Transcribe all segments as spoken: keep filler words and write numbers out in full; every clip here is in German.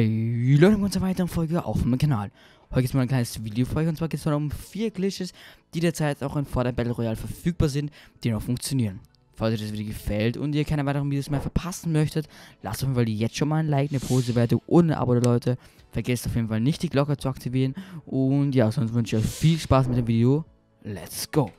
Hey Leute und zur weiteren Folge auf dem Kanal. Heute gibt es mal ein kleines Video für euch, und zwar geht es um vier Glitches, die derzeit auch in Fortnite Battle Royale verfügbar sind, die noch funktionieren. Falls euch das Video gefällt und ihr keine weiteren Videos mehr verpassen möchtet, lasst auf jeden Fall jetzt schon mal ein Like, eine Positivbewertung und ein Abo, Leute. Vergesst auf jeden Fall nicht, die Glocke zu aktivieren, und ja, sonst wünsche ich euch viel Spaß mit dem Video. Let's go!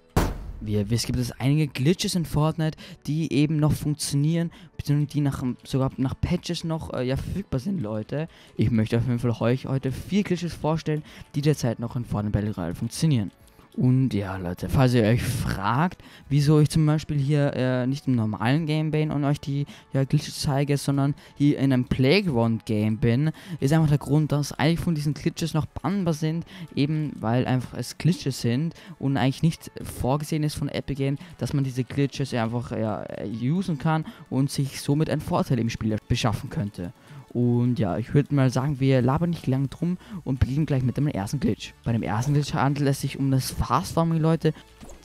Wie ihr wisst, gibt es einige Glitches in Fortnite, die eben noch funktionieren, beziehungsweise die nach, sogar nach Patches noch äh, ja, verfügbar sind, Leute. Ich möchte auf jeden Fall euch heute vier Glitches vorstellen, die derzeit noch in Fortnite Battle Royale funktionieren. Und ja, Leute, falls ihr euch fragt, wieso ich zum Beispiel hier äh, nicht im normalen Game bin und euch die ja, Glitches zeige, sondern hier in einem Playground-Game bin, ist einfach der Grund, dass eigentlich von diesen Glitches noch bannbar sind, eben weil einfach es Glitches sind und eigentlich nicht vorgesehen ist von Epic Games, dass man diese Glitches einfach ja, usen kann und sich somit einen Vorteil im Spiel beschaffen könnte. Und ja, ich würde mal sagen, wir labern nicht lang drum und beginnen gleich mit dem ersten Glitch. Bei dem ersten Glitch handelt es sich um das Fast Farming, Leute.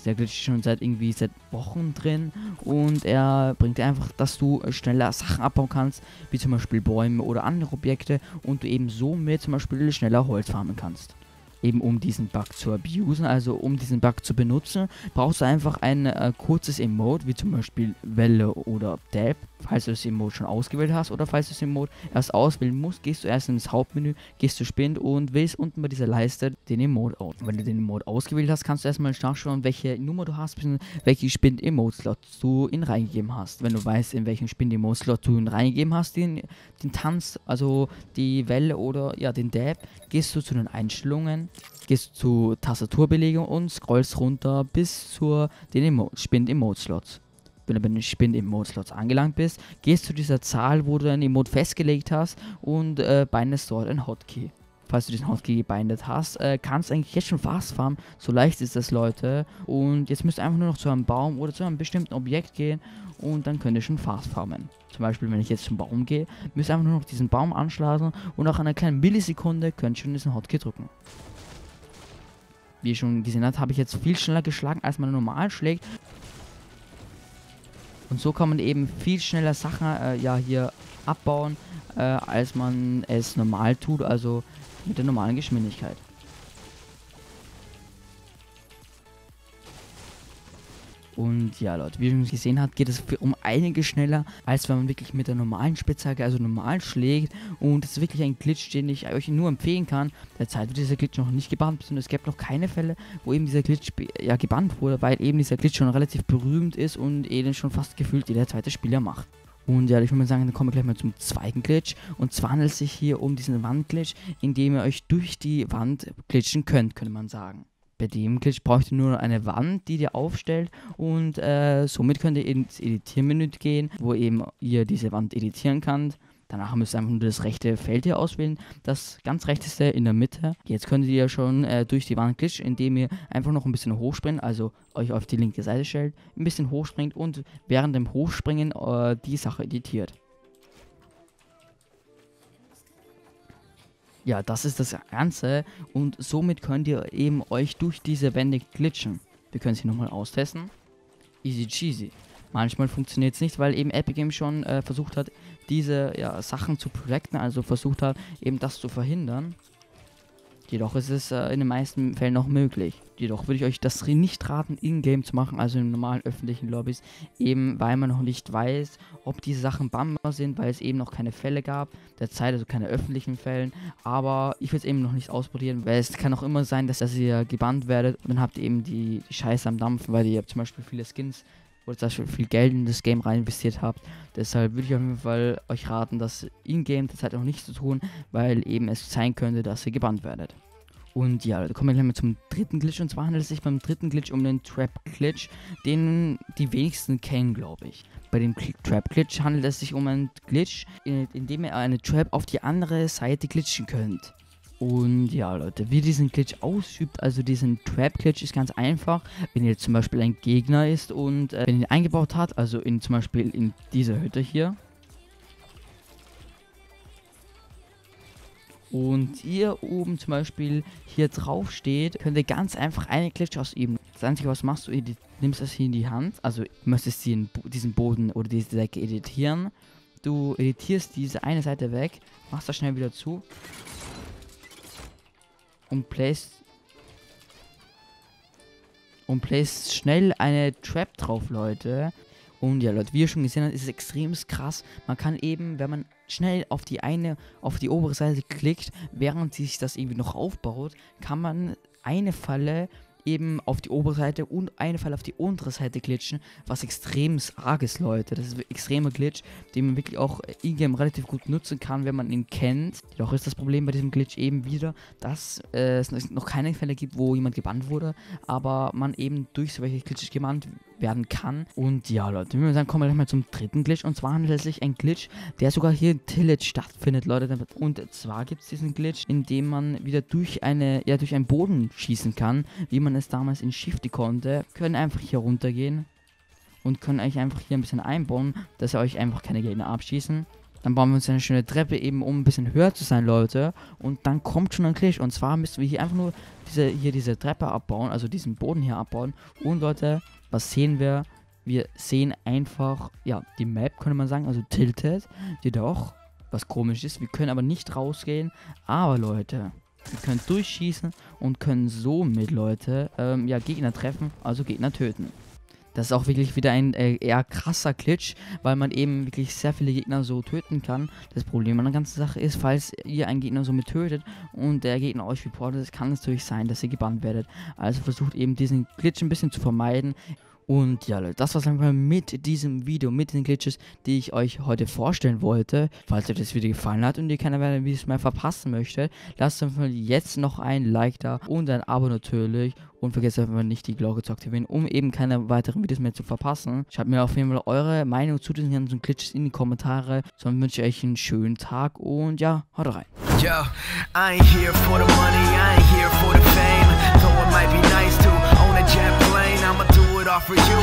Der Glitch ist schon seit irgendwie seit Wochen drin, und er bringt einfach, dass du schneller Sachen abbauen kannst, wie zum Beispiel Bäume oder andere Objekte, und du eben somit zum Beispiel schneller Holz farmen kannst. Eben um diesen Bug zu abusen, also um diesen Bug zu benutzen, brauchst du einfach ein äh, kurzes Emote, wie zum Beispiel Welle oder Dab, falls du das Emote schon ausgewählt hast, oder falls du das Emote erst auswählen musst, gehst du erst ins Hauptmenü, gehst zu Spind und wählst unten bei dieser Leiste den Emote aus. Wenn du den Emote ausgewählt hast, kannst du erstmal nachschauen, welche Nummer du hast, welche Spind-Emote-Slot du ihn reingegeben hast. Wenn du weißt, in welchen Spind-Emote-Slot du ihn reingegeben hast, den, den Tanz, also die Welle oder ja den Dab, gehst du zu den Einstellungen, gehst zu Tastaturbelegung und scrollst runter bis zu den Spind-Emote-Slots. Wenn du bei den Spind-Emote-Slots angelangt bist, gehst zu dieser Zahl, wo du dein Emote festgelegt hast, und äh, bindest dort ein Hotkey. Falls du diesen Hotkey gebindet hast, äh, kannst du eigentlich jetzt schon fast farmen, so leicht ist das, Leute. Und jetzt müsst ihr einfach nur noch zu einem Baum oder zu einem bestimmten Objekt gehen, und dann könnt ihr schon fast farmen. Zum Beispiel, wenn ich jetzt zum Baum gehe, müsst ihr einfach nur noch diesen Baum anschlagen, und nach einer kleinen Millisekunde könnt ihr schon diesen Hotkey drücken. Wie ihr schon gesehen habt, habe ich jetzt viel schneller geschlagen, als man normal schlägt. Und so kann man eben viel schneller Sachen äh, ja, hier abbauen, äh, als man es normal tut, also mit der normalen Geschwindigkeit. Und ja, Leute, wie ihr schon gesehen habt, geht es um einiges schneller, als wenn man wirklich mit der normalen Spitzhacke, also normal, schlägt. Und das ist wirklich ein Glitch, den ich euch nur empfehlen kann. Derzeit wird dieser Glitch noch nicht gebannt, und es gab noch keine Fälle, wo eben dieser Glitch ja gebannt wurde, weil eben dieser Glitch schon relativ berühmt ist und eben schon fast gefühlt jeder zweite Spieler macht. Und ja, ich würde mal sagen, dann kommen wir gleich mal zum zweiten Glitch. Und zwar handelt es sich hier um diesen Wandglitch, in dem ihr euch durch die Wand glitschen könnt, könnte man sagen. Bei dem Glitch braucht ihr nur eine Wand, die ihr aufstellt, und äh, somit könnt ihr ins Editiermenü gehen, wo eben ihr diese Wand editieren könnt. Danach müsst ihr einfach nur das rechte Feld hier auswählen, das ganz rechteste in der Mitte. Jetzt könnt ihr schon äh, durch die Wand glitchen, indem ihr einfach noch ein bisschen hochspringt, also euch auf die linke Seite stellt, ein bisschen hochspringt und während dem Hochspringen äh, die Sache editiert. Ja, das ist das Ganze, und somit könnt ihr eben euch durch diese Wände glitschen. Wir können es hier nochmal austesten. Easy cheesy. Manchmal funktioniert es nicht, weil eben Epic Games schon äh, versucht hat, diese ja, Sachen zu protecten, also versucht hat, eben das zu verhindern. Jedoch ist es äh, in den meisten Fällen noch möglich. Jedoch würde ich euch das nicht raten, in-game zu machen, also in normalen öffentlichen Lobbys, eben weil man noch nicht weiß, ob diese Sachen bannbar sind, weil es eben noch keine Fälle gab, derzeit, also keine öffentlichen Fällen. Aber ich will es eben noch nicht ausprobieren, weil es kann auch immer sein, dass, dass ihr gebannt werdet, und dann habt ihr eben die Scheiße am Dampfen, weil ihr zum Beispiel viele Skins oder zum Beispiel viel Geld in das Game rein investiert habt. Deshalb würde ich auf jeden Fall euch raten, das in-game derzeit noch nicht zu tun, weil eben es sein könnte, dass ihr gebannt werdet. Und ja, kommen wir gleich mal zum dritten Glitch, und zwar handelt es sich beim dritten Glitch um den Trap-Glitch, den die wenigsten kennen, glaube ich. Bei dem Trap-Glitch handelt es sich um einen Glitch, in, in dem ihr eine Trap auf die andere Seite glitchen könnt. Und ja, Leute, wie diesen Glitch ausübt, also diesen Trap-Glitch, ist ganz einfach. Wenn ihr zum Beispiel ein Gegner ist und äh, wenn ihr ihn eingebaut habt, also in, zum Beispiel in dieser Hütte hier, und ihr oben zum Beispiel hier drauf steht, könnt ihr ganz einfach einen Glitch ausüben. Das Einzige, was machst du, ihr nimmst das hier in die Hand, also möchtest du diesen Boden oder diese Decke editieren, Du editierst diese eine Seite weg, machst das schnell wieder zu und placest und placest schnell eine Trap drauf, Leute. Und ja, Leute, wie ihr schon gesehen habt, ist es extrem krass. Man kann eben, wenn man schnell auf die eine, auf die obere Seite klickt, während sich das irgendwie noch aufbaut, kann man eine Falle eben auf die obere Seite und eine Falle auf die untere Seite glitchen, was extrem arg ist, Leute. Das ist ein extremer Glitch, den man wirklich auch in-game relativ gut nutzen kann, wenn man ihn kennt. Jedoch ist das Problem bei diesem Glitch eben wieder, dass äh, es noch keine Fälle gibt, wo jemand gebannt wurde, aber man eben durch solche Glitches gebannt werden kann. Und ja, Leute, wir sagen, kommen wir gleich mal zum dritten Glitch. Und zwar handelt es sich um einen Glitch, der sogar hier in Tilted stattfindet, Leute. Und zwar gibt es diesen Glitch, in dem man wieder durch eine, ja, durch einen Boden schießen kann, wie man es damals in Shifty konnte. Können einfach hier runtergehen und können eigentlich einfach hier ein bisschen einbauen, dass ihr euch einfach keine Gegner abschießen. Dann bauen wir uns eine schöne Treppe eben, um ein bisschen höher zu sein, Leute. Und dann kommt schon ein Glitch. Und zwar müssen wir hier einfach nur diese, hier diese Treppe abbauen, also diesen Boden hier abbauen. Und Leute, was sehen wir? Wir sehen einfach, ja, die Map, könnte man sagen, also Tilted. Jedoch, was komisch ist, wir können aber nicht rausgehen. Aber, Leute, wir können durchschießen und können somit, Leute, ähm, ja, Gegner treffen, also Gegner töten. Das ist auch wirklich wieder ein äh, eher krasser Glitch, weil man eben wirklich sehr viele Gegner so töten kann. Das Problem an der ganzen Sache ist, falls ihr einen Gegner so mit tötet und der Gegner euch reportet, kann es natürlich sein, dass ihr gebannt werdet. Also versucht eben diesen Glitch ein bisschen zu vermeiden. Und ja, Leute, das war's einfach mit diesem Video, mit den Glitches, die ich euch heute vorstellen wollte. Falls euch das Video gefallen hat und ihr keine weiteren Videos mehr verpassen möchtet, lasst auf jeden Fall jetzt noch ein Like da und ein Abo natürlich. Und vergesst auf jeden Fall nicht, die Glocke zu aktivieren, um eben keine weiteren Videos mehr zu verpassen. Schreibt mir auf jeden Fall eure Meinung zu diesen ganzen Glitches in die Kommentare. Sonst wünsche ich euch einen schönen Tag und ja, haut rein. Yo, I ain't here for the money, I ain't here for the fame. Though it might be nice to own a jet plane, I'ma do it all for you.